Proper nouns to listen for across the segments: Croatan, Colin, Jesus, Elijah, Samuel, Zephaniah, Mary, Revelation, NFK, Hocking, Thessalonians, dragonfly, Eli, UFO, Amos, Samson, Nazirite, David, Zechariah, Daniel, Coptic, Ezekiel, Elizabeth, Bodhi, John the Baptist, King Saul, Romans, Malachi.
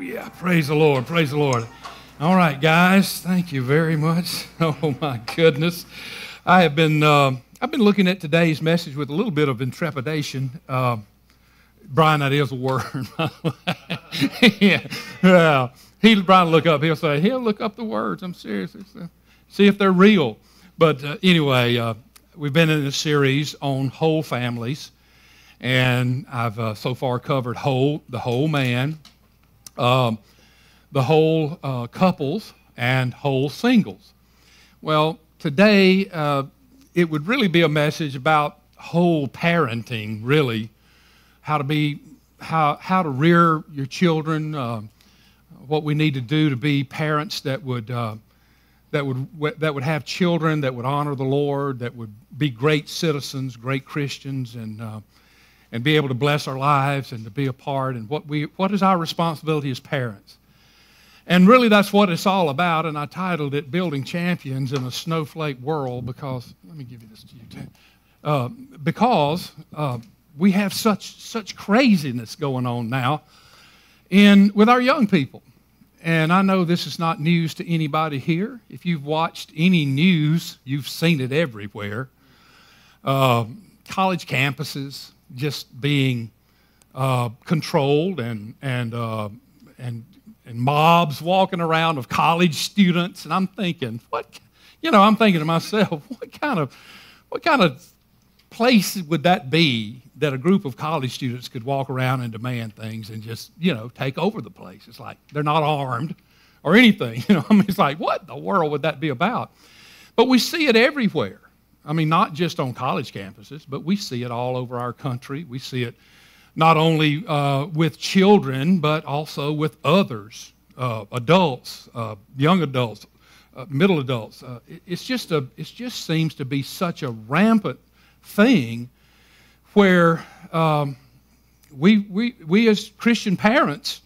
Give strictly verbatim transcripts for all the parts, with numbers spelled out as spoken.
Oh, yeah. Praise the Lord. Praise the Lord. All right, guys. Thank you very much. Oh, my goodness. I have been, uh, I've been looking at today's message with a little bit of intrepidation. Uh, Brian, that is a word. Yeah. Well, he'll, Brian will look up. He'll say, he'll look up the words. I'm serious. Uh, see if they're real. But uh, anyway, uh, we've been in a series on whole families. And I've uh, so far covered whole, the whole man, um, the whole uh, couples, and whole singles. Well, today uh, it would really be a message about whole parenting, really, how to be, how how to rear your children, uh, what we need to do to be parents that would uh, that would that would have children that would honor the Lord, that would be great citizens, great Christians, and uh, and be able to bless our lives and to be a part, and what we what is our responsibility as parents. And really that's what it's all about, and I titled it Building Champions in a Snowflake World because, let me give you this to you too, uh, because uh, we have such such craziness going on now in, with our young people. And I know this is not news to anybody here. If you've watched any news, you've seen it everywhere. Uh, college campuses, just being uh, controlled and, and, uh, and, and mobs walking around of college students. And I'm thinking, what, you know, I'm thinking to myself, what kind of, what kind of place would that be that a group of college students could walk around and demand things and just, you know, take over the place? It's like, they're not armed or anything. You know, I mean, it's like, what in the world would that be about? But we see it everywhere. I mean, not just on college campuses, but we see it all over our country. We see it not only uh, with children, but also with others, uh, adults, uh, young adults, uh, middle adults. Uh, it, it's just a, it just seems to be such a rampant thing where um, we, we, we as Christian parents,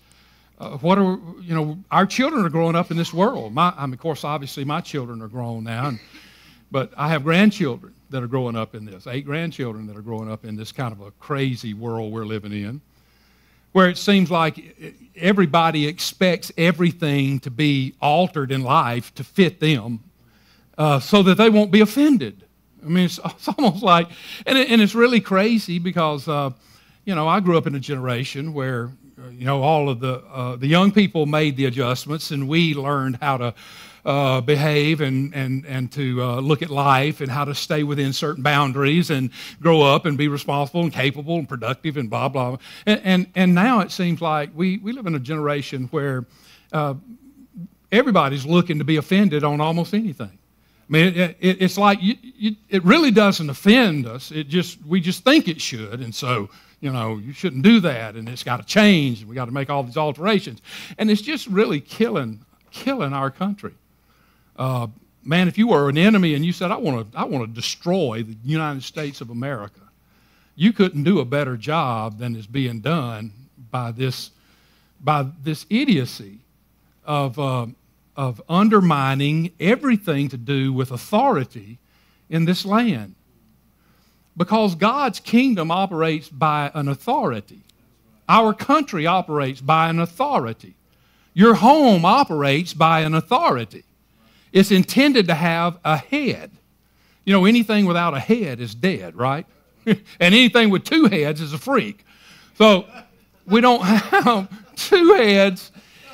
uh, what are, you know, our children are growing up in this world. My, I mean, of course, obviously my children are grown now, and but I have grandchildren that are growing up in this, eight grandchildren that are growing up in this kind of a crazy world we're living in, where it seems like everybody expects everything to be altered in life to fit them uh, so that they won't be offended. I mean, it's, it's almost like, and, it, and it's really crazy because, uh, you know, I grew up in a generation where, you know, all of the, uh, the young people made the adjustments and we learned how to Uh, behave and, and, and to uh, look at life and how to stay within certain boundaries and grow up and be responsible and capable and productive and blah, blah, blah. And, and, and now it seems like we, we live in a generation where uh, everybody's looking to be offended on almost anything. I mean, it, it, it's like you, you, it really doesn't offend us. It just, we just think it should. And so, you know, you shouldn't do that. And it's got to change. And we got to make all these alterations. And it's just really killing, killing our country. Uh, man, if you were an enemy and you said, I want to I want to destroy the United States of America, you couldn't do a better job than is being done by this, by this idiocy of, uh, of undermining everything to do with authority in this land. Because God's kingdom operates by an authority. Our country operates by an authority. Your home operates by an authority. It's intended to have a head. You know, anything without a head is dead, right? And anything with two heads is a freak. So we don't have two heads.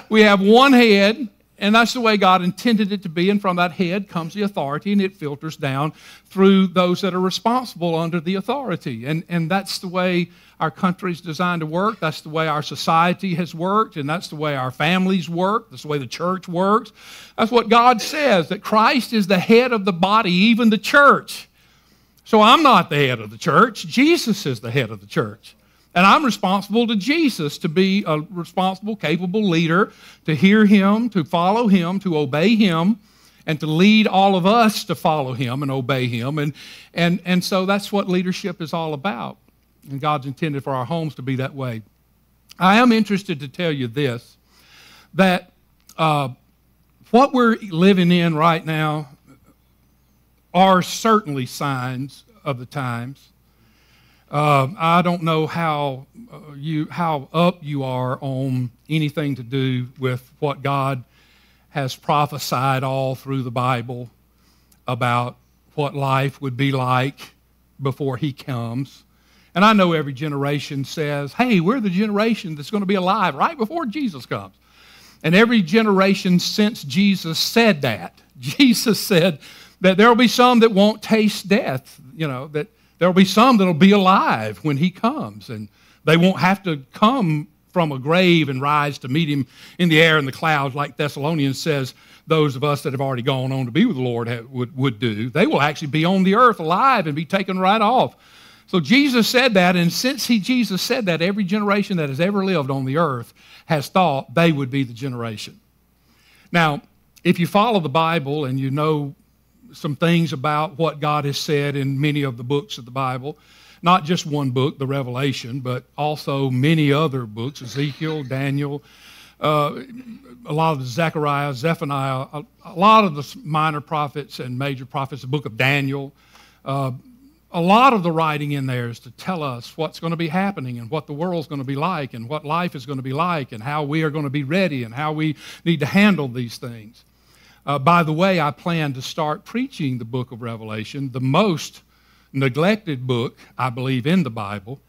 We have one head, and that's the way God intended it to be. And from that head comes the authority, and it filters down through those that are responsible under the authority. And, and that's the way our country's designed to work. That's the way our society has worked, and that's the way our families work. That's the way the church works. That's what God says, that Christ is the head of the body, even the church. So I'm not the head of the church. Jesus is the head of the church. And I'm responsible to Jesus to be a responsible, capable leader, to hear him, to follow him, to obey him, and to lead all of us to follow him and obey him. And, and, and so that's what leadership is all about. And God's intended for our homes to be that way. I am interested to tell you this, that uh, what we're living in right now are certainly signs of the times. Uh, I don't know how uh, you how up you are on anything to do with what God has prophesied all through the Bible about what life would be like before he comes. And I know every generation says, hey, we're the generation that's going to be alive right before Jesus comes. And every generation since Jesus said that, Jesus said that there will be some that won't taste death, you know, that there'll be some that'll be alive when he comes, and they won't have to come from a grave and rise to meet him in the air and the clouds like Thessalonians says those of us that have already gone on to be with the Lord have, would, would do. They will actually be on the earth alive and be taken right off. So Jesus said that, and since he, Jesus said that, every generation that has ever lived on the earth has thought they would be the generation. Now, if you follow the Bible and you know some things about what God has said in many of the books of the Bible, not just one book, the Revelation, but also many other books, Ezekiel, Daniel, uh, a lot of Zechariah, Zephaniah, a, a lot of the minor prophets and major prophets, the book of Daniel. Uh, a lot of the writing in there is to tell us what's going to be happening and what the world's going to be like and what life is going to be like and how we are going to be ready and how we need to handle these things. Uh, by the way, I plan to start preaching the book of Revelation, the most neglected book, I believe, in the Bible,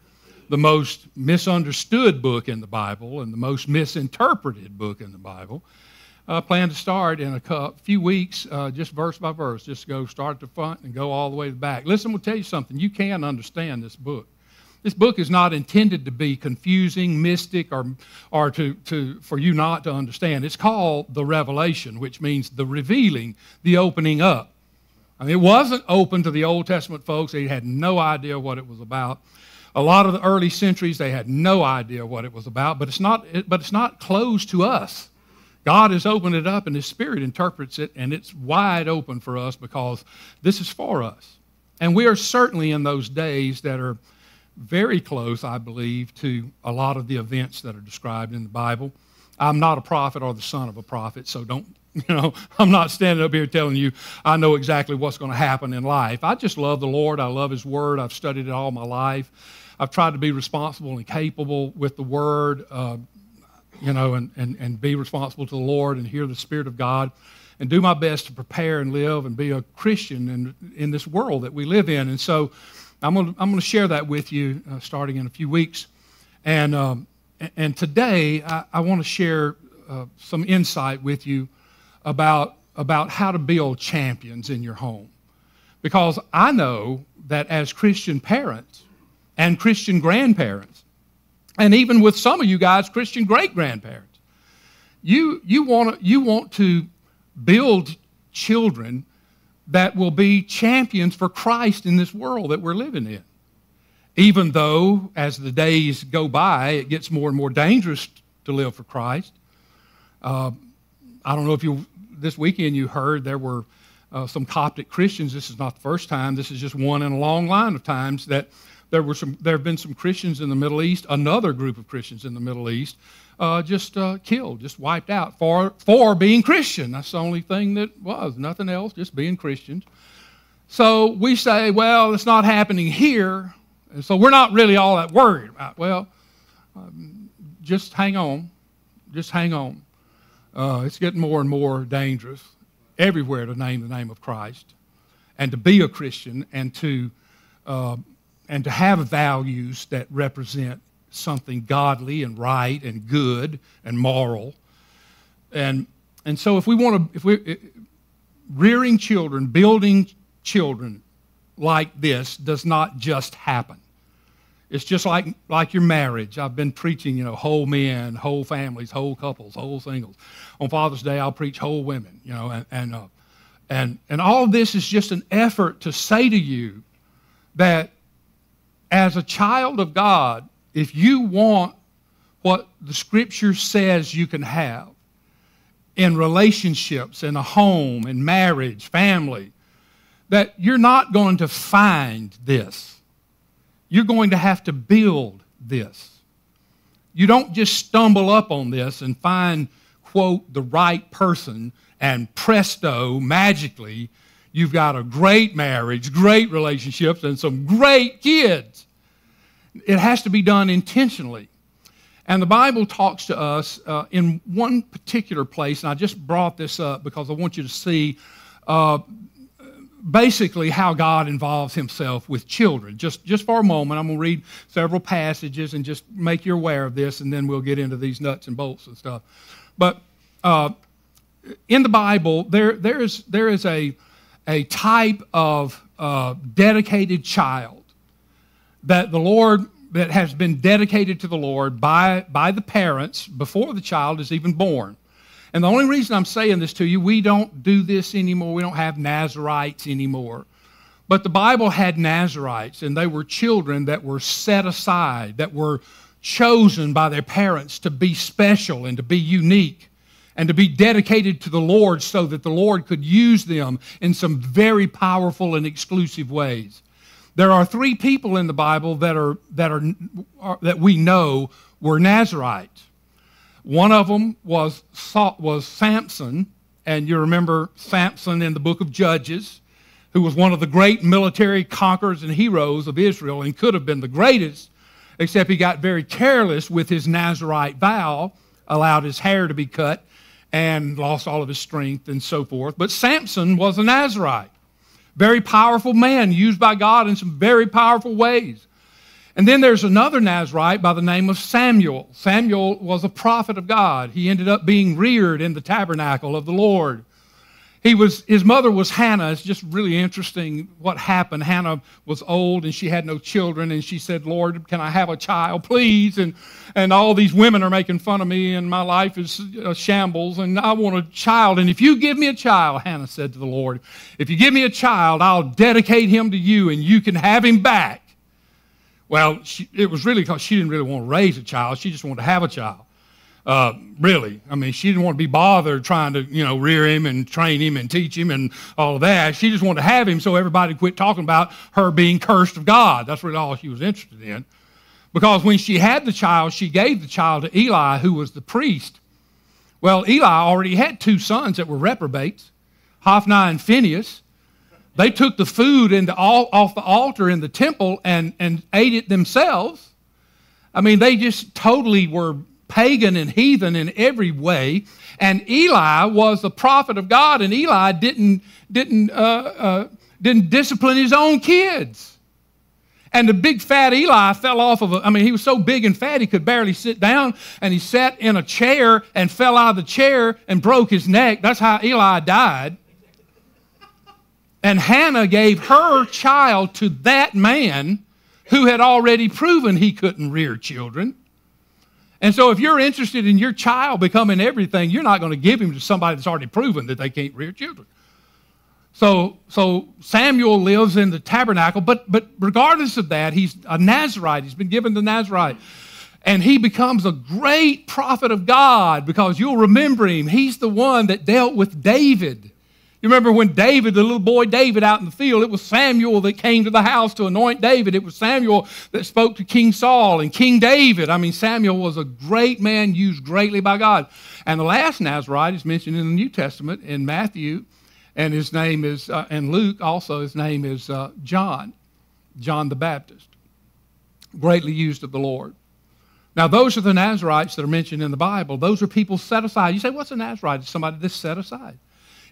the most misunderstood book in the Bible, and the most misinterpreted book in the Bible. I uh, plan to start in a few weeks, uh, just verse by verse, just go start at the front and go all the way to the back. Listen, we'll tell you something. You can understand this book. This book is not intended to be confusing, mystic, or, or to, to, for you not to understand. It's called the Revelation, which means the revealing, the opening up. I mean, it wasn't open to the Old Testament folks. They had no idea what it was about. A lot of the early centuries, they had no idea what it was about, but it's not, but it's not closed to us. God has opened it up, and his Spirit interprets it, and it's wide open for us because this is for us. And we are certainly in those days that are very close, I believe, to a lot of the events that are described in the Bible. I'm not a prophet or the son of a prophet, so don't, you know, I'm not standing up here telling you I know exactly what's going to happen in life. I just love the Lord. I love his word. I've studied it all my life. I've tried to be responsible and capable with the word, uh, you know, and, and, and be responsible to the Lord and hear the Spirit of God and do my best to prepare and live and be a Christian in, in this world that we live in. And so I'm going to, I'm going to share that with you uh, starting in a few weeks. And, um, and today I, I want to share uh, some insight with you about, about how to build champions in your home. Because I know that as Christian parents and Christian grandparents, and even with some of you guys, Christian great-grandparents, you, you, wanna, you want to build children that will be champions for Christ in this world that we're living in. Even though, as the days go by, it gets more and more dangerous to live for Christ. Uh, I don't know if you, this weekend you heard there were uh, some Coptic Christians. This is not the first time. This is just one in a long line of times that there were some, there have been some Christians in the Middle East, another group of Christians in the Middle East, uh, just uh, killed, just wiped out for, for being Christian. That's the only thing that was, nothing else, just being Christians. So we say, well, it's not happening here, and so we're not really all that worried about it. Well, um, just hang on, just hang on. Uh, it's getting more and more dangerous everywhere to name the name of Christ and to be a Christian and to... Uh, and to have values that represent something godly and right and good and moral. And, and so if we want to, if we're rearing children, building children like this does not just happen. It's just like, like your marriage. I've been preaching, you know, whole men, whole families, whole couples, whole singles. On Father's Day, I'll preach whole women, you know, and, and, uh, and, and all this is just an effort to say to you that as a child of God, if you want what the Scripture says you can have in relationships, in a home, in marriage, family, that you're not going to find this. You're going to have to build this. You don't just stumble up on this and find, quote, the right person, and presto, magically, you've got a great marriage, great relationships, and some great kids. It has to be done intentionally. And the Bible talks to us uh, in one particular place, and I just brought this up because I want you to see uh, basically how God involves himself with children. Just, just for a moment, I'm going to read several passages and just make you aware of this, and then we'll get into these nuts and bolts and stuff. But uh, in the Bible, there, there is, there is a, a type of uh, dedicated child that the Lord... that has been dedicated to the Lord by, by the parents before the child is even born. And the only reason I'm saying this to you, we don't do this anymore. We don't have Nazirites anymore. But the Bible had Nazirites, and they were children that were set aside, that were chosen by their parents to be special and to be unique and to be dedicated to the Lord so that the Lord could use them in some very powerful and exclusive ways. There are three people in the Bible that are that are, are that we know were Nazirites. One of them was was Samson, and you remember Samson in the book of Judges, who was one of the great military conquerors and heroes of Israel and could have been the greatest, except he got very careless with his Nazirite vow, allowed his hair to be cut, and lost all of his strength and so forth. But Samson was a Nazirite. Very powerful man, used by God in some very powerful ways. And then there's another Nazirite by the name of Samuel. Samuel was a prophet of God. He ended up being reared in the tabernacle of the Lord. He was, his mother was Hannah. It's just really interesting what happened. Hannah was old and she had no children, and she said, "Lord, can I have a child, please? And, and all these women are making fun of me, and my life is a shambles, and I want a child. And if you give me a child," Hannah said to the Lord, "if you give me a child, I'll dedicate him to you, and you can have him back." Well, she, it was really because she didn't really want to raise a child. She just wanted to have a child. Uh, really, I mean, she didn't want to be bothered trying to, you know, rear him and train him and teach him and all of that. She just wanted to have him so everybody quit talking about her being cursed of God. That's really all she was interested in. Because when she had the child, she gave the child to Eli, who was the priest. Well, Eli already had two sons that were reprobates, Hophni and Phinehas. They took the food in the, off the altar in the temple and, and ate it themselves. I mean, they just totally were pagan and heathen in every way, and Eli was the prophet of God, and Eli didn't didn't uh, uh, didn't discipline his own kids, and the big fat Eli fell off of. A, I mean, he was so big and fat he could barely sit down, and he sat in a chair and fell out of the chair and broke his neck. That's how Eli died. And Hannah gave her child to that man who had already proven he couldn't rear children. And so if you're interested in your child becoming everything, you're not going to give him to somebody that's already proven that they can't rear children. So, so Samuel lives in the tabernacle, but, but regardless of that, he's a Nazirite. He's been given the Nazirite. And he becomes a great prophet of God because you'll remember him. He's the one that dealt with David. You remember when David, the little boy David out in the field, it was Samuel that came to the house to anoint David. It was Samuel that spoke to King Saul and King David. I mean, Samuel was a great man used greatly by God. And the last Nazirite is mentioned in the New Testament in Matthew, and his name is, uh, and Luke also, his name is uh, John, John the Baptist, greatly used of the Lord. Now, those are the Nazirites that are mentioned in the Bible. Those are people set aside. You say, what's a Nazirite? It's somebody that's set aside.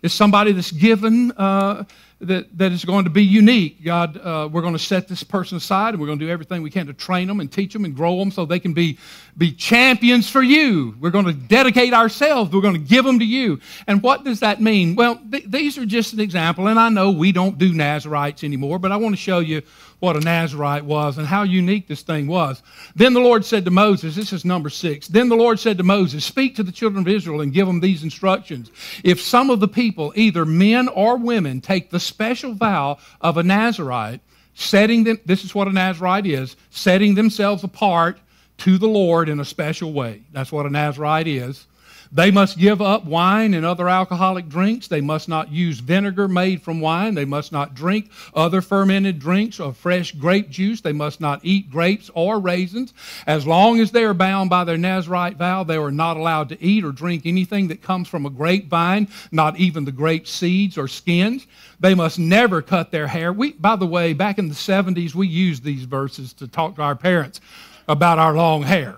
It's somebody that's given uh, that, that is going to be unique. God, uh, we're going to set this person aside, and we're going to do everything we can to train them and teach them and grow them so they can be, be champions for you. We're going to dedicate ourselves. We're going to give them to you. And what does that mean? Well, th these are just an example, and I know we don't do Nazirites anymore, but I want to show you what a Nazirite was and how unique this thing was. Then the Lord said to Moses, this is number six, then the Lord said to Moses, "Speak to the children of Israel and give them these instructions. If some of the people, either men or women, take the special vow of a Nazirite, setting them," this is what a Nazirite is, "setting themselves apart to the Lord in a special way." That's what a Nazirite is. They must give up wine and other alcoholic drinks. They must not use vinegar made from wine. They must not drink other fermented drinks or fresh grape juice. They must not eat grapes or raisins. As long as they are bound by their Nazirite vow, they are not allowed to eat or drink anything that comes from a grapevine, not even the grape seeds or skins. They must never cut their hair. We, by the way, back in the seventies, we used these verses to talk to our parents about our long hair.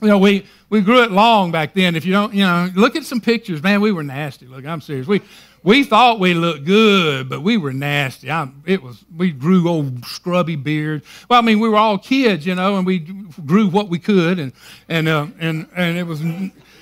You know, we, we grew it long back then. If you don't, you know, look at some pictures. Man, we were nasty. Look, I'm serious. We, we thought we looked good, but we were nasty. I, it was, we grew old scrubby beards. Well, I mean, we were all kids, you know, and we grew what we could, and, and, uh, and, and it was...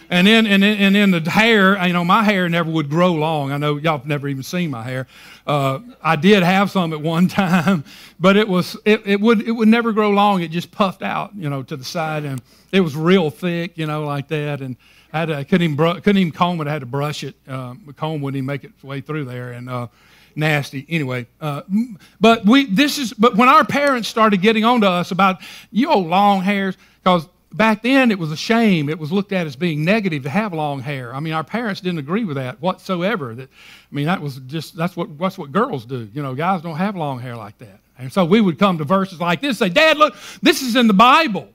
And then, and then, and then the hair, you know, my hair never would grow long. I know y'all have never even seen my hair. Uh, I did have some at one time, but it was, it, it would, it would never grow long. It just puffed out, you know, to the side, and it was real thick, you know, like that. And I, had to, I couldn't even, couldn't even comb it. I had to brush it. Um, the comb wouldn't even make its way through there. And, uh, nasty anyway, uh, but we, this is, but when our parents started getting on to us about, you old long hairs, because back then, it was a shame. It was looked at as being negative to have long hair. I mean, our parents didn't agree with that whatsoever. That, I mean, that was just, that's what, that's what girls do. You know, guys don't have long hair like that. And so we would come to verses like this and say, Dad, look, this is in the Bible.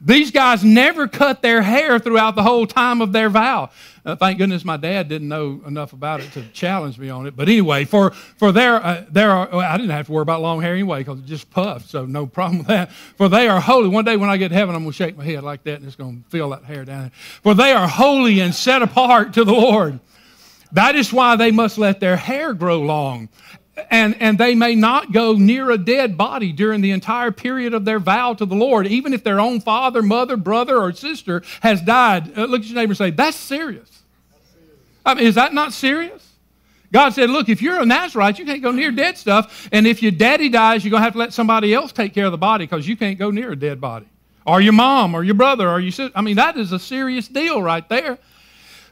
These guys never cut their hair throughout the whole time of their vow. Uh, thank goodness my dad didn't know enough about it to challenge me on it. But anyway, for, for their, uh, their are, well, I didn't have to worry about long hair anyway because it just puffed, so no problem with that. For they are holy. One day when I get to heaven, I'm going to shake my head like that, and it's going to feel that hair down there. For they are holy and set apart to the Lord. That is why they must let their hair grow long. And, and they may not go near a dead body during the entire period of their vow to the Lord, even if their own father, mother, brother, or sister has died. Uh, look at your neighbor and say, that's serious. That's serious. I mean, is that not serious? God said, look, if you're a Nazirite, you can't go near dead stuff. And if your daddy dies, you're going to have to let somebody else take care of the body because you can't go near a dead body. Or your mom, or your brother, or your sister. I mean, that is a serious deal right there.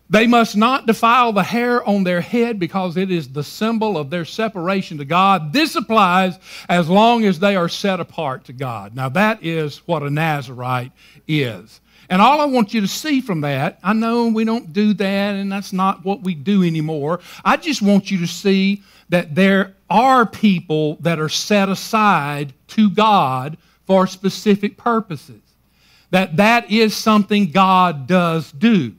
They must not defile the hair on their head because it is the symbol of their separation to God. This applies as long as they are set apart to God. Now that is what a Nazirite is. And all I want you to see from that, I know we don't do that and that's not what we do anymore. I just want you to see that there are people that are set aside to God for specific purposes. That that is something God does do.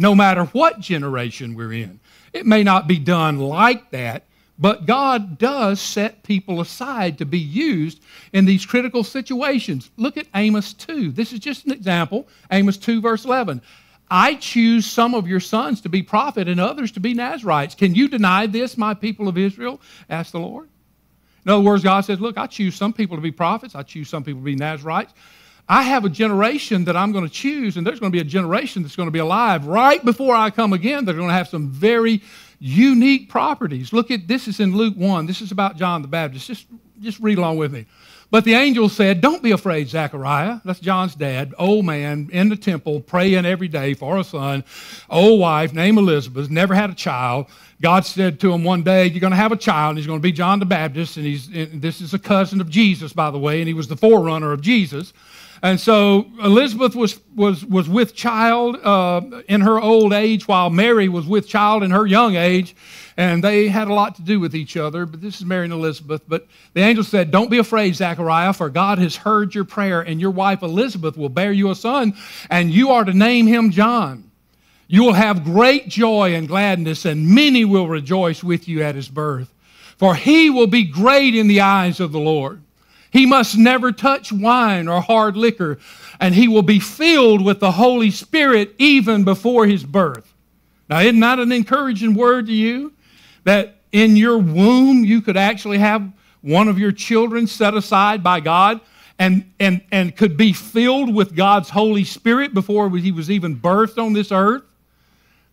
No matter what generation we're in. It may not be done like that, but God does set people aside to be used in these critical situations. Look at Amos two. This is just an example. Amos two verse eleven. I choose some of your sons to be prophet and others to be Nazirites. Can you deny this, my people of Israel? Asked the Lord. In other words, God says, look, I choose some people to be prophets. I choose some people to be Nazirites. I have a generation that I'm going to choose, and there's going to be a generation that's going to be alive right before I come again. They're going to have some very unique properties. Look at this. Is in Luke one. This is about John the Baptist. Just, just read along with me. But the angel said, don't be afraid, Zechariah. That's John's dad, old man in the temple, praying every day for a son, old wife named Elizabeth, never had a child. God said to him one day, you're going to have a child, and he's going to be John the Baptist, and, he's, and this is a cousin of Jesus, by the way, and he was the forerunner of Jesus. And so Elizabeth was, was, was with child uh, in her old age, while Mary was with child in her young age. And they had a lot to do with each other. But this is Mary and Elizabeth. But the angel said, don't be afraid, Zechariah, for God has heard your prayer, and your wife Elizabeth will bear you a son, and you are to name him John. You will have great joy and gladness, and many will rejoice with you at his birth. For he will be great in the eyes of the Lord. He must never touch wine or hard liquor, and he will be filled with the Holy Spirit even before his birth. Now, isn't that an encouraging word to you? That in your womb, you could actually have one of your children set aside by God and, and, and could be filled with God's Holy Spirit before he was even birthed on this earth?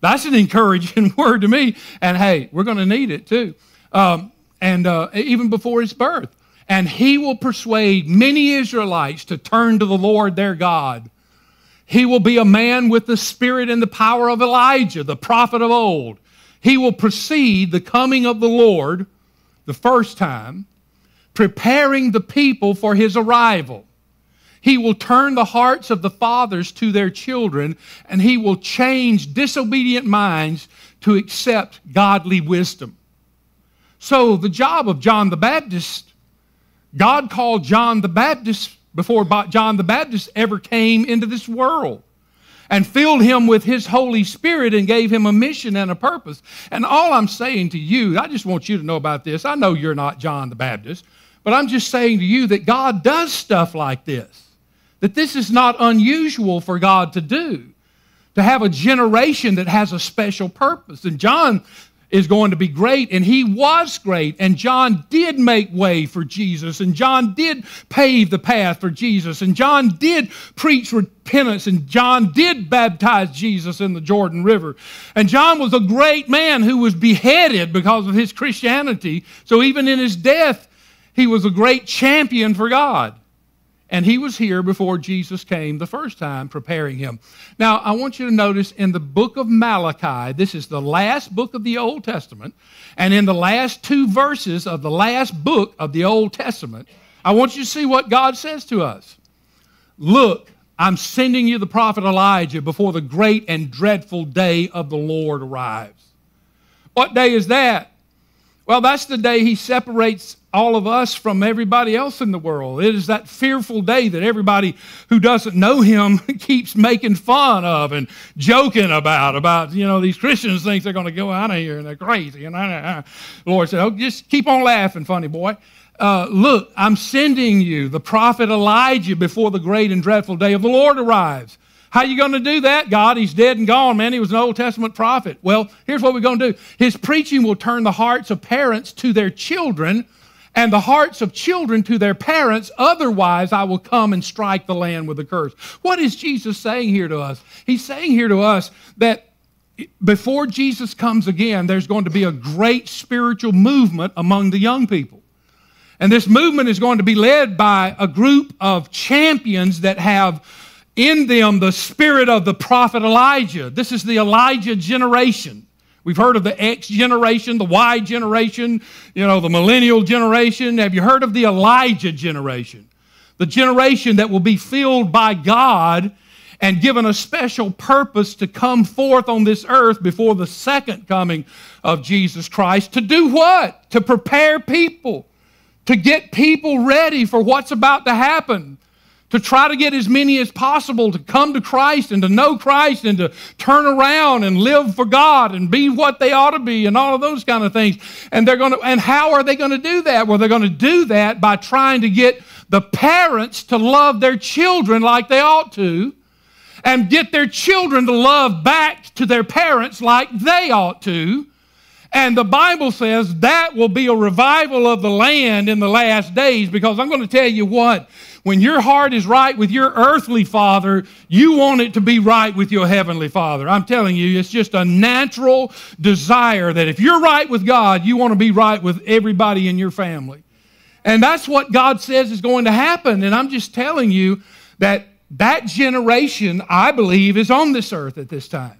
That's an encouraging word to me. And hey, we're going to need it too. Um, and uh, even before his birth. And he will persuade many Israelites to turn to the Lord their God. He will be a man with the spirit and the power of Elijah, the prophet of old. He will precede the coming of the Lord the first time, preparing the people for his arrival. He will turn the hearts of the fathers to their children, and he will change disobedient minds to accept godly wisdom. So the job of John the Baptist, God called John the Baptist before John the Baptist ever came into this world, and filled him with his Holy Spirit and gave him a mission and a purpose. And all I'm saying to you, I just want you to know about this. I know you're not John the Baptist, but I'm just saying to you that God does stuff like this, that this is not unusual for God to do, to have a generation that has a special purpose. And John is going to be great, and he was great, and John did make way for Jesus, and John did pave the path for Jesus, and John did preach repentance, and John did baptize Jesus in the Jordan River. And John was a great man who was beheaded because of his Christianity, so even in his death, he was a great champion for God. And he was here before Jesus came the first time, preparing him. Now, I want you to notice in the book of Malachi, this is the last book of the Old Testament, and in the last two verses of the last book of the Old Testament, I want you to see what God says to us. Look, I'm sending you the prophet Elijah before the great and dreadful day of the Lord arrives. What day is that? Well, that's the day he separates all of us from everybody else in the world. It is that fearful day that everybody who doesn't know him keeps making fun of and joking about, about, you know, these Christians think they're going to go out of here and they're crazy. And the Lord said, oh, just keep on laughing, funny boy. Uh, look, I'm sending you the prophet Elijah before the great and dreadful day of the Lord arrives. How are you going to do that, God? He's dead and gone, man. He was an Old Testament prophet. Well, here's what we're going to do. His preaching will turn the hearts of parents to their children and the hearts of children to their parents. Otherwise, I will come and strike the land with a curse. What is Jesus saying here to us? He's saying here to us that before Jesus comes again, there's going to be a great spiritual movement among the young people. And this movement is going to be led by a group of champions that have in them the spirit of the prophet Elijah. This is the Elijah generation. We've heard of the X generation, the Y generation, you know, the millennial generation. Have you heard of the Elijah generation? The generation that will be filled by God and given a special purpose to come forth on this earth before the second coming of Jesus Christ. To do what? To prepare people, to get people ready for what's about to happen. To try to get as many as possible to come to Christ and to know Christ and to turn around and live for God and be what they ought to be and all of those kind of things. And they're going to, and how are they going to do that? Well, they're going to do that by trying to get the parents to love their children like they ought to, and get their children to love back to their parents like they ought to. And the Bible says that will be a revival of the land in the last days, because I'm going to tell you what, when your heart is right with your earthly father, you want it to be right with your heavenly father. I'm telling you, it's just a natural desire that if you're right with God, you want to be right with everybody in your family. And that's what God says is going to happen. And I'm just telling you that that generation, I believe, is on this earth at this time.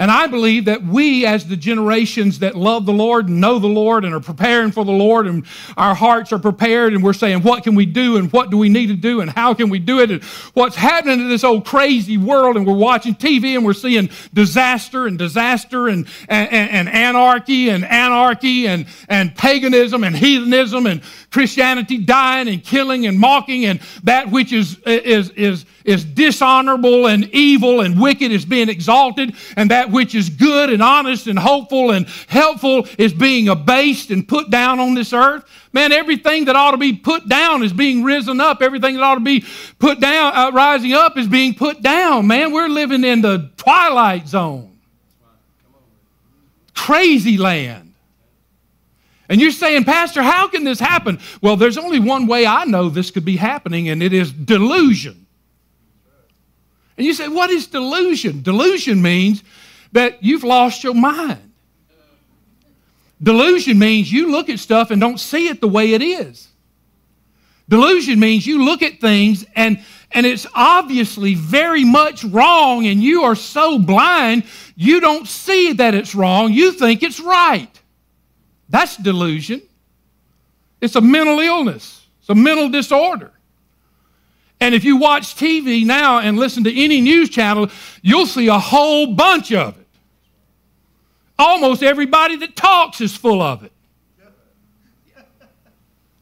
And I believe that we, as the generations that love the Lord and know the Lord and are preparing for the Lord, and our hearts are prepared and we're saying, what can we do and what do we need to do and how can we do it and what's happening in this old crazy world, and we're watching T V and we're seeing disaster and disaster and, and, and anarchy and anarchy and, and paganism and heathenism and Christianity dying and killing and mocking, and that which is, is, is, is dishonorable and evil and wicked is being exalted, and that which is good and honest and hopeful and helpful is being abased and put down on this earth. Man, everything that ought to be put down is being risen up. Everything that ought to be put down, uh, rising up is being put down. Man, we're living in the twilight zone. Crazy land. And you're saying, Pastor, how can this happen? Well, there's only one way I know this could be happening, and it is delusion. And you say, what is delusion? Delusion means that you've lost your mind. Delusion means you look at stuff and don't see it the way it is. Delusion means you look at things and, and it's obviously very much wrong, and you are so blind you don't see that it's wrong. You think it's right. That's delusion. It's a mental illness. It's a mental disorder. And if you watch T V now and listen to any news channel, you'll see a whole bunch of it. Almost everybody that talks is full of it.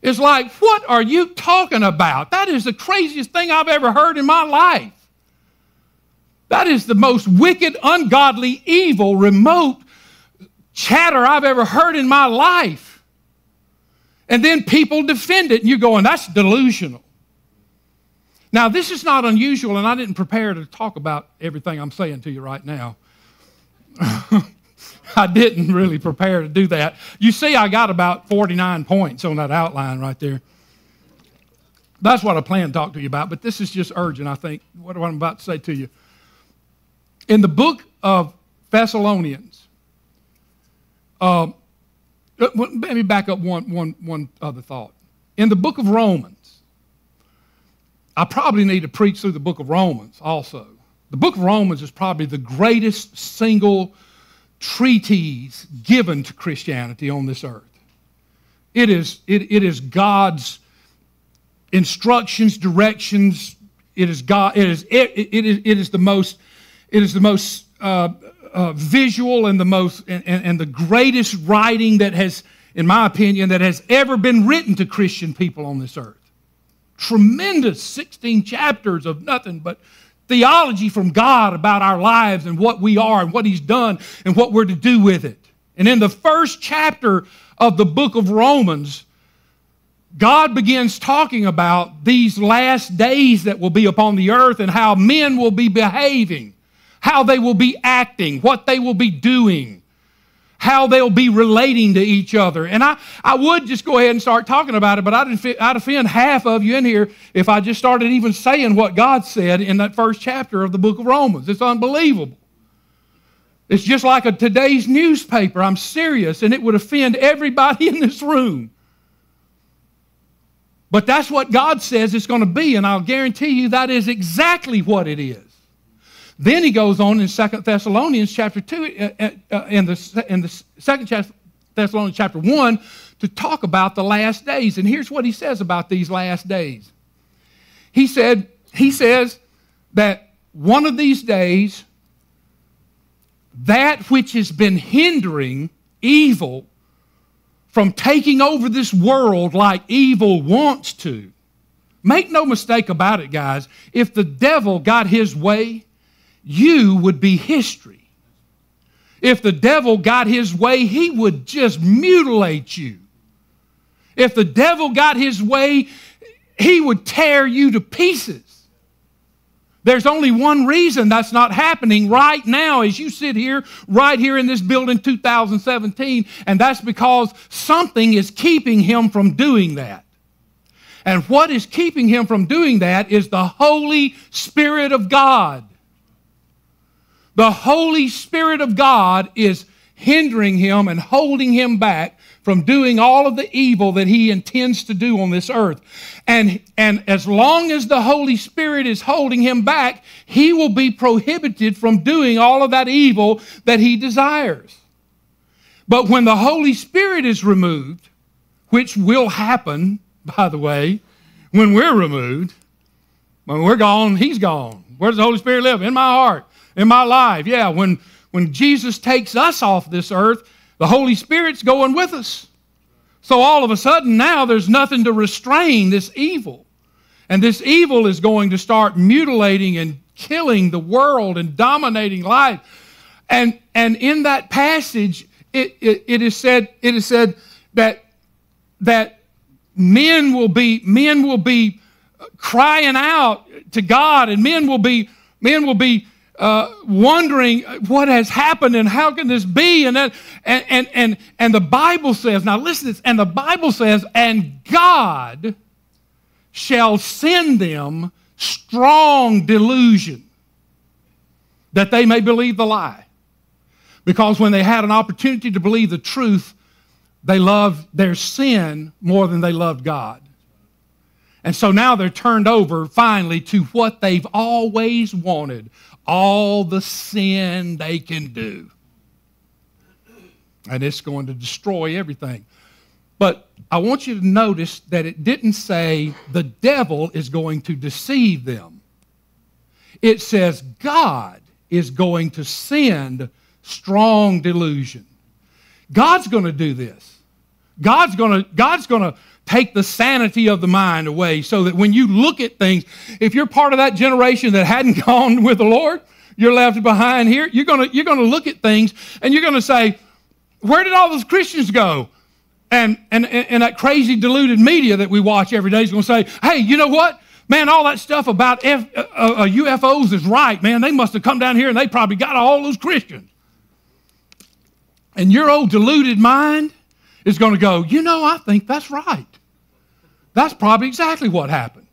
It's like, what are you talking about? That is the craziest thing I've ever heard in my life. That is the most wicked, ungodly, evil, remote chatter I've ever heard in my life. And then people defend it, and you're going, that's delusional. Now, this is not unusual, and I didn't prepare to talk about everything I'm saying to you right now. I didn't really prepare to do that. You see, I got about forty-nine points on that outline right there. That's what I plan to talk to you about, but this is just urgent, I think, what I'm about to say to you. In the book of Thessalonians, uh, let me back up one, one, one other thought. In the book of Romans, I probably need to preach through the book of Romans also. The book of Romans is probably the greatest single treatise given to Christianity on this earth. It is, it, it is God's instructions, directions. It is God. It is it, it, it is it is the most. It is the most uh, uh, visual and the most and, and, and the greatest writing that has, in my opinion, that has ever been written to Christian people on this earth. Tremendous sixteen chapters of nothing but theology from God about our lives and what we are and what He's done and what we're to do with it. And in the first chapter of the book of Romans, God begins talking about these last days that will be upon the earth and how men will be behaving, how they will be acting, what they will be doing, how they'll be relating to each other. And I, I would just go ahead and start talking about it, but I'd, I'd offend half of you in here if I just started even saying what God said in that first chapter of the book of Romans. It's unbelievable. It's just like a today's newspaper. I'm serious, and it would offend everybody in this room. But that's what God says it's going to be, and I'll guarantee you that is exactly what it is. Then he goes on in Second Thessalonians chapter two, uh, uh, in the, in the Second Thessalonians chapter one, to talk about the last days. And here's what he says about these last days. He said, he says that one of these days, that which has been hindering evil from taking over this world like evil wants to. Make no mistake about it, guys. If the devil got his way, you would be history. If the devil got his way, he would just mutilate you. If the devil got his way, he would tear you to pieces. There's only one reason that's not happening right now as you sit here, right here in this building two thousand seventeen, and that's because something is keeping him from doing that. And what is keeping him from doing that is the Holy Spirit of God. The Holy Spirit of God is hindering him and holding him back from doing all of the evil that he intends to do on this earth. And, and as long as the Holy Spirit is holding him back, he will be prohibited from doing all of that evil that he desires. But when the Holy Spirit is removed, which will happen, by the way, when we're removed, when we're gone, he's gone. Where does the Holy Spirit live? In my heart. In my life, yeah, when, when Jesus takes us off this earth, the Holy Spirit's going with us. So all of a sudden now there's nothing to restrain this evil. And this evil is going to start mutilating and killing the world and dominating life. And, and in that passage, it, it, it is said, it is said that, that men will be, men will be crying out to God, and men will be, men will be, Uh, wondering what has happened and how can this be? And, that, and, and, and, and the Bible says, now listen to this, and the Bible says, and God shall send them strong delusion that they may believe the lie. Because when they had an opportunity to believe the truth, they loved their sin more than they loved God. And so now they're turned over finally to what they've always wanted, all the sin they can do. And it's going to destroy everything. But I want you to notice that it didn't say the devil is going to deceive them. It says God is going to send strong delusion. God's going to do this. God's going to, God's going to take the sanity of the mind away so that when you look at things, if you're part of that generation that hadn't gone with the Lord, you're left behind here, you're going to, you're going to look at things and you're going to say, where did all those Christians go? And, and, and that crazy deluded media that we watch every day is going to say, hey, you know what? Man, all that stuff about F, uh, uh, U F Os is right, man. They must have come down here and they probably got all those Christians. And your old deluded mind is going to go, you know, I think that's right. That's probably exactly what happened.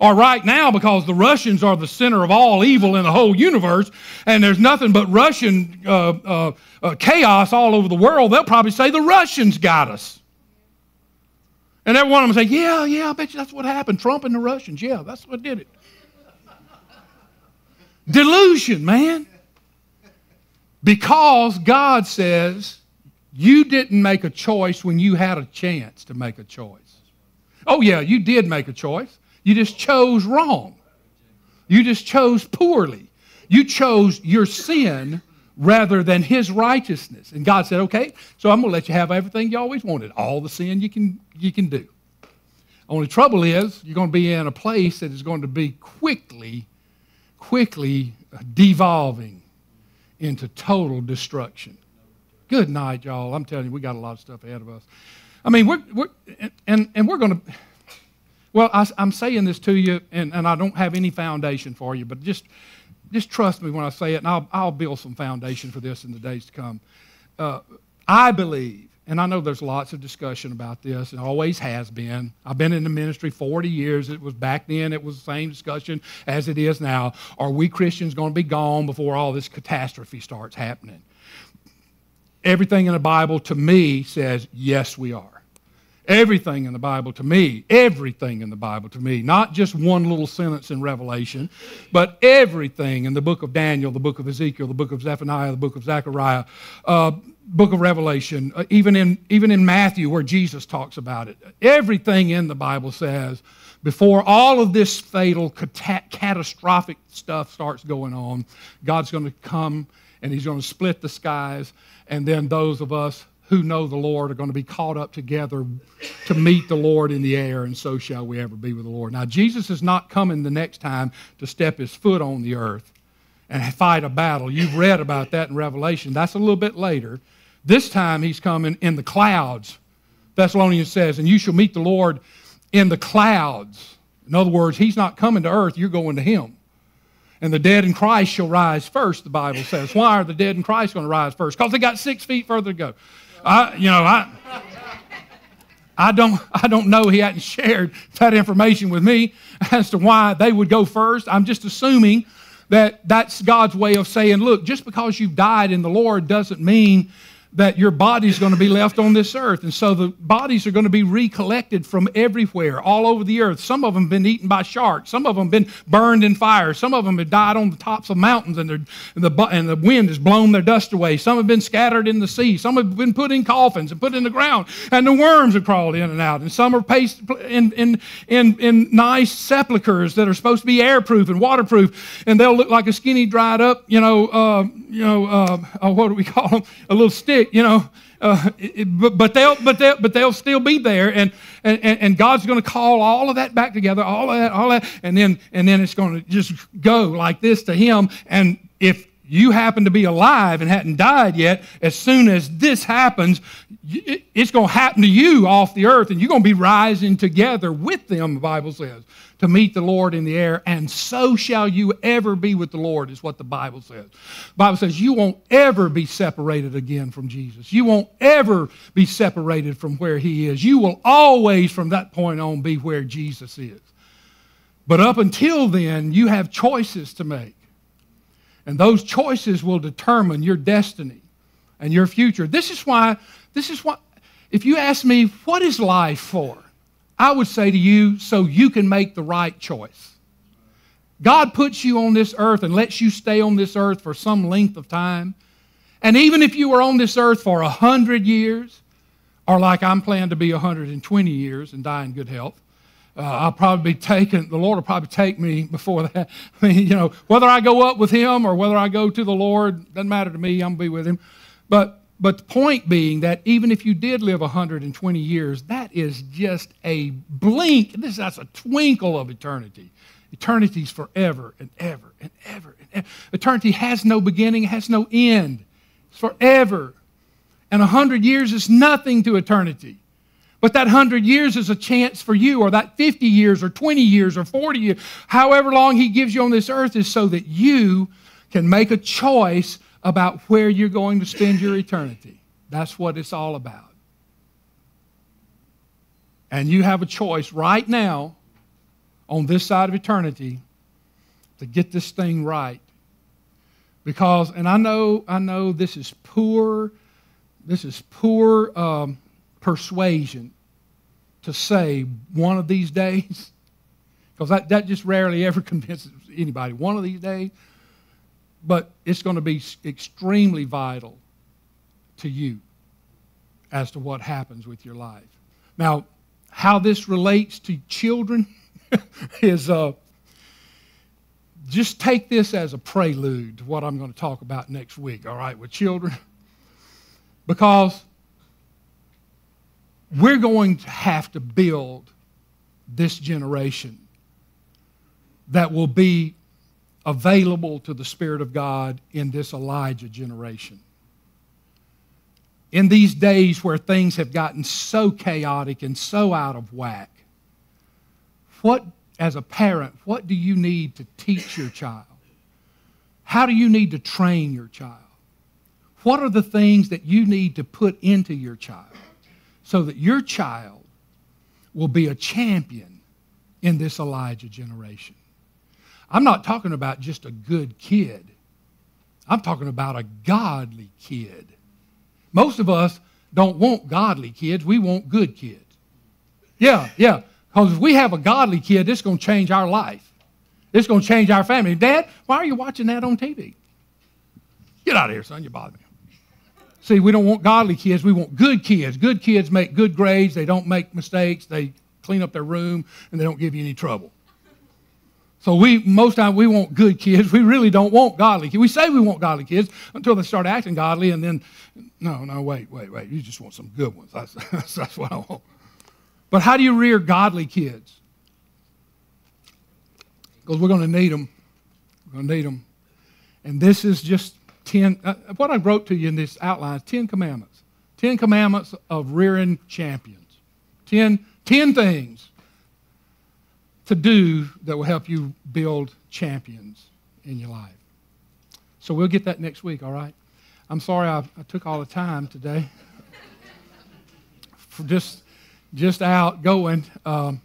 Or right now, because the Russians are the center of all evil in the whole universe, and there's nothing but Russian uh, uh, uh, chaos all over the world, they'll probably say the Russians got us. And every one of them will say, yeah, yeah, I bet you that's what happened. Trump and the Russians, yeah, that's what did it. Delusion, man. Because God says you didn't make a choice when you had a chance to make a choice. Oh, yeah, you did make a choice. You just chose wrong. You just chose poorly. You chose your sin rather than his righteousness. And God said, okay, so I'm going to let you have everything you always wanted, all the sin you can, you can do. Only trouble is you're going to be in a place that is going to be quickly, quickly devolving into total destruction. Good night, y'all. I'm telling you, we got a lot of stuff ahead of us. I mean, we're, we're and, and we're going to... Well, I, I'm saying this to you, and, and I don't have any foundation for you, but just, just trust me when I say it, and I'll, I'll build some foundation for this in the days to come. Uh, I believe, and I know there's lots of discussion about this, and always has been. I've been in the ministry forty years. It was back then. It was the same discussion as it is now. Are we Christians going to be gone before all this catastrophe starts happening? Everything in the Bible, to me, says, yes, we are. Everything in the Bible to me, everything in the Bible to me, not just one little sentence in Revelation, but everything in the book of Daniel, the book of Ezekiel, the book of Zephaniah, the book of Zechariah, uh, book of Revelation, uh, even, in, even in Matthew where Jesus talks about it. Everything in the Bible says before all of this fatal, cat catastrophic stuff starts going on, God's going to come and he's going to split the skies, and then those of us who know the Lord are going to be caught up together to meet the Lord in the air, and so shall we ever be with the Lord. Now, Jesus is not coming the next time to step his foot on the earth and fight a battle. You've read about that in Revelation. That's a little bit later. This time he's coming in the clouds. Thessalonians says, and you shall meet the Lord in the clouds. In other words, he's not coming to earth, you're going to him. And the dead in Christ shall rise first, the Bible says. Why are the dead in Christ going to rise first? Because they got six feet further to go. I, you know, I, I, don't, I don't know. He hadn't shared that information with me as to why they would go first. I'm just assuming that that's God's way of saying, look, just because you've died in the Lord doesn't mean that your body's going to be left on this earth. And so the bodies are going to be recollected from everywhere, all over the earth. Some of them have been eaten by sharks. Some of them have been burned in fire. Some of them have died on the tops of mountains and, and, the, and the wind has blown their dust away. Some have been scattered in the sea. Some have been put in coffins and put in the ground, and the worms have crawled in and out. And some are placed in, in, in, in nice sepulchers that are supposed to be airproof and waterproof, and they'll look like a skinny, dried up, you know, uh, you know, uh, what do we call them? A little stick. You know, uh, it, but, but they'll, but they'll, but they'll still be there, and and, and God's going to call all of that back together, all of that, all that, and then and then it's going to just go like this to Him. And if you happen to be alive and hadn't died yet, as soon as this happens, it, it's going to happen to you off the earth, and you're going to be rising together with them. The Bible says to meet the Lord in the air, and so shall you ever be with the Lord, is what the Bible says. The Bible says you won't ever be separated again from Jesus. You won't ever be separated from where He is. You will always, from that point on, be where Jesus is. But up until then, you have choices to make. And those choices will determine your destiny and your future. This is why, this is why, if you ask me, what is life for? I would say to you, so you can make the right choice. God puts you on this earth and lets you stay on this earth for some length of time. And even if you were on this earth for a hundred years Or like I'm planning to be one hundred twenty years and die in good health. Uh, I'll probably be taken, the Lord will probably take me before that. I mean, you know, whether I go up with him or whether I go to the Lord, doesn't matter to me, I'm going to be with him. But, but the point being that even if you did live one hundred twenty years, that is just a blink, this, that's a twinkle of eternity. Eternity's forever and ever and ever and ever. Eternity has no beginning, has no end. It's forever. And one hundred years is nothing to eternity. But that one hundred years is a chance for you, or that fifty years, or twenty years, or forty years, however long he gives you on this earth is so that you can make a choice about where you're going to spend your eternity. That's what it's all about. And you have a choice right now on this side of eternity to get this thing right. Because, and I know, I know this is poor, this is poor, um, persuasion to say one of these days, because that, that just rarely ever convinces anybody, one of these days, but it's going to be extremely vital to you as to what happens with your life. Now, how this relates to children is uh, just take this as a prelude to what I'm going to talk about next week, all right, with children, because we're going to have to build this generation that will be available to the Spirit of God in this Elijah generation. In these days where things have gotten so chaotic and so out of whack, what, as a parent, what do you need to teach your child? How do you need to train your child? What are the things that you need to put into your child, so that your child will be a champion in this Elijah generation? I'm not talking about just a good kid. I'm talking about a godly kid. Most of us don't want godly kids. We want good kids. Yeah, yeah. Because if we have a godly kid, it's going to change our life. It's going to change our family. Dad, why are you watching that on T V? Get out of here, son. You're bothering me. See, we don't want godly kids. We want good kids. Good kids make good grades. They don't make mistakes. They clean up their room, and they don't give you any trouble. So we, most times we want good kids. We really don't want godly kids. We say we want godly kids until they start acting godly, and then, no, no, wait, wait, wait. You just want some good ones. That's, that's, that's what I want. But how do you rear godly kids? Because we're going to need them. We're going to need them. And this is just... Ten, uh, what I wrote to you in this outline, Ten Commandments. Ten Commandments of rearing champions. Ten, ten things to do that will help you build champions in your life. So we'll get that next week, all right? I'm sorry I, I took all the time today. For just, just out going. Um,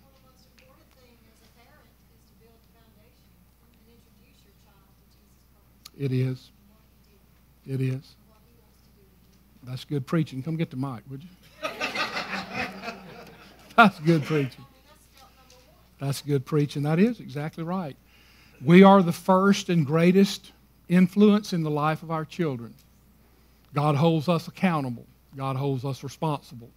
it is. It is. That's good preaching. Come get the mic, would you? That's good preaching. That's good preaching. That is exactly right. We are the first and greatest influence in the life of our children. God holds us accountable. God holds us responsible.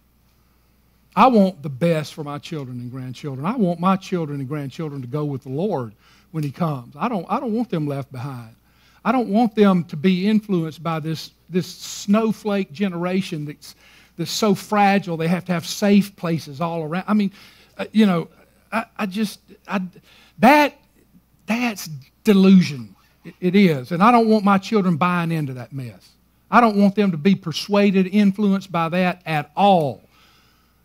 I want the best for my children and grandchildren. I want my children and grandchildren to go with the Lord when he comes. I don't, I don't want them left behind. I don't want them to be influenced by this, this snowflake generation that's, that's so fragile they have to have safe places all around. I mean, uh, you know, I, I just, I, that, that's delusion. It, it is. And I don't want my children buying into that mess. I don't want them to be persuaded, influenced by that at all.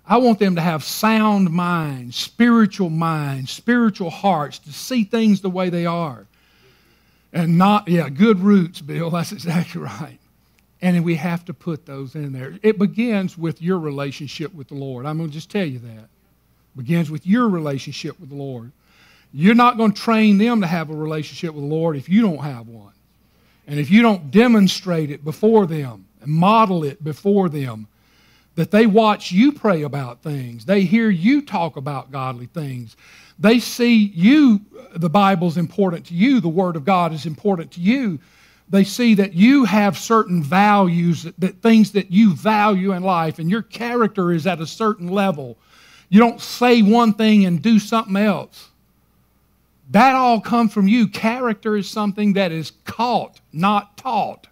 I want them to have sound minds, spiritual minds, spiritual hearts, to see things the way they are. And not, yeah, good roots, Bill, that's exactly right. And we have to put those in there. It begins with your relationship with the Lord. I'm going to just tell you that. It begins with your relationship with the Lord. You're not going to train them to have a relationship with the Lord if you don't have one. And if you don't demonstrate it before them and model it before them, that they watch you pray about things. They hear you talk about godly things. They see you, the Bible's important to you, the Word of God is important to you. they see that you have certain values, that, that things that you value in life, and your character is at a certain level. You don't say one thing and do something else. That all comes from you. Character is something that is caught, not taught.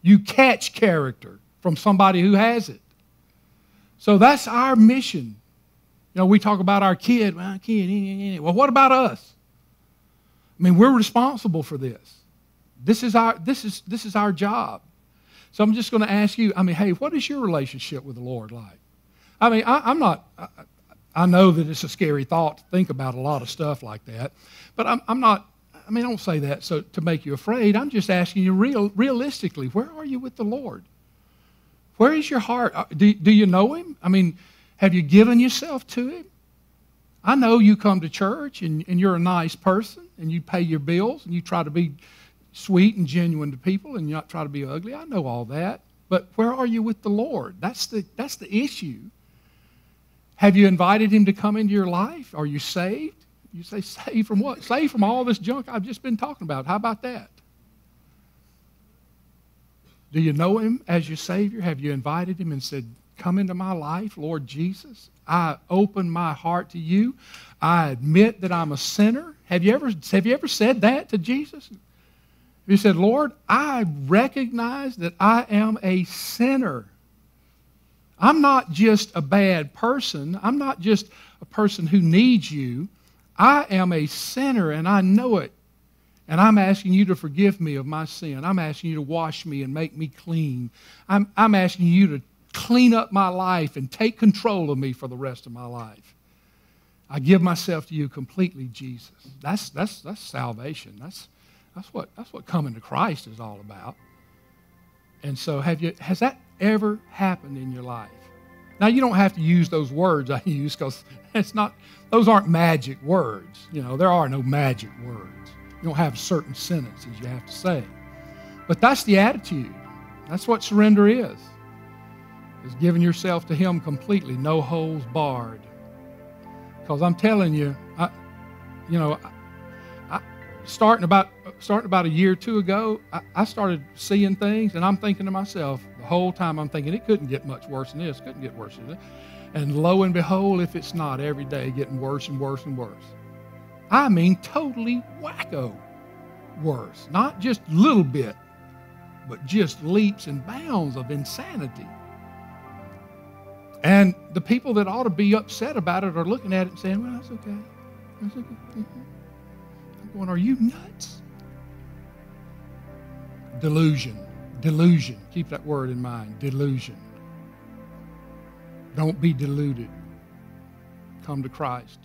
You catch character from somebody who has it. So that's our mission. You know, we talk about our kid. Well, kid, well, what about us? I mean, we're responsible for this. This is our, this is, this is our job. So I'm just going to ask you, I mean, hey, what is your relationship with the Lord like? I mean, I, I'm not, I, I know that it's a scary thought to think about a lot of stuff like that, but I'm, I'm not, I mean, I don't say that so to make you afraid. I'm just asking you real, realistically, where are you with the Lord? Where is your heart? Do, do you know Him? I mean, have you given yourself to Him? I know you come to church and, and you're a nice person and you pay your bills and you try to be sweet and genuine to people and you not try to be ugly. I know all that. But where are you with the Lord? That's the, that's the issue. Have you invited Him to come into your life? Are you saved? You say, saved from what? Saved from all this junk I've just been talking about. How about that? Do you know Him as your Savior? Have you invited Him and said, come into my life, Lord Jesus? I open my heart to you. I admit that I'm a sinner. Have you ever, have you ever said that to Jesus? You said, Lord, I recognize that I am a sinner. I'm not just a bad person. I'm not just a person who needs you. I am a sinner, and I know it. And I'm asking you to forgive me of my sin. I'm asking you to wash me and make me clean. I'm, I'm asking you to clean up my life and take control of me for the rest of my life. I give myself to you completely, Jesus. That's, that's, that's salvation. That's, that's, what, that's what coming to Christ is all about. And so have you, has that ever happened in your life? Now, you don't have to use those words I use because it's not, those aren't magic words. You know, there are no magic words. You don't have certain sentences you have to say. But that's the attitude. That's what surrender is. Is giving yourself to Him completely, no holes barred. Because I'm telling you, I, you know, I, I, starting about starting about a year or two ago, I, I started seeing things, and I'm thinking to myself the whole time, I'm thinking it couldn't get much worse than this, couldn't get worse than this. And lo and behold, if it's not, every day getting worse and worse and worse. I mean totally wacko worse. Not just a little bit, but just leaps and bounds of insanity. And the people that ought to be upset about it are looking at it and saying, well, that's okay. That's okay. I'm going, are you nuts? Delusion. Delusion. Keep that word in mind. Delusion. Don't be deluded. Come to Christ.